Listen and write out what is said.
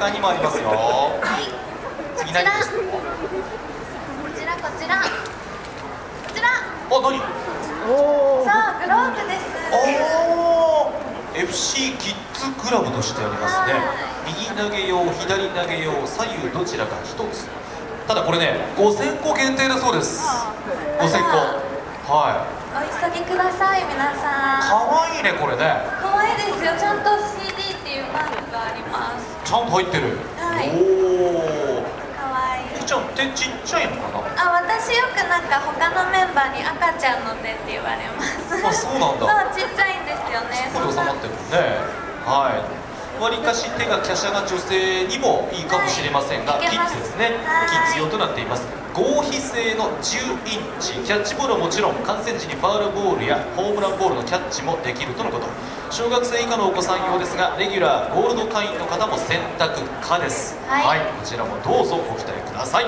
他にもありますよ。はい。次何ですか？こちら。お、何？おお。そう、グローブです。おお。FC キッズクラブとしてありますね。右投げ用、左投げ用、左右どちらか一つ。ただこれね、5000個限定だそうです。5000個。はい。お急ぎください皆さん。可愛いねこれね。可愛いですよ。ちゃんと CD っていうマークがあります。ちゃんと入ってる。はい。おお。可愛い。ゆきちゃん手ちっちゃいのかな。あ、私よくなんか他のメンバーに赤ちゃんの手って言われます。あ、そうなんだ。そうちっちゃいんですよね。これ収まってるもんね。はい。わりかし手が華奢な女性にもいいかもしれませんが、はい、キッズですね。キッズ用となっています。合皮製の10インチ、キャッチボールはもちろん観戦時にファウルボールやホームランボールのキャッチもできるとのこと。小学生以下のお子さん用ですが、レギュラーゴールド会員の方も選択可です。はい、こちらもどうぞご期待ください。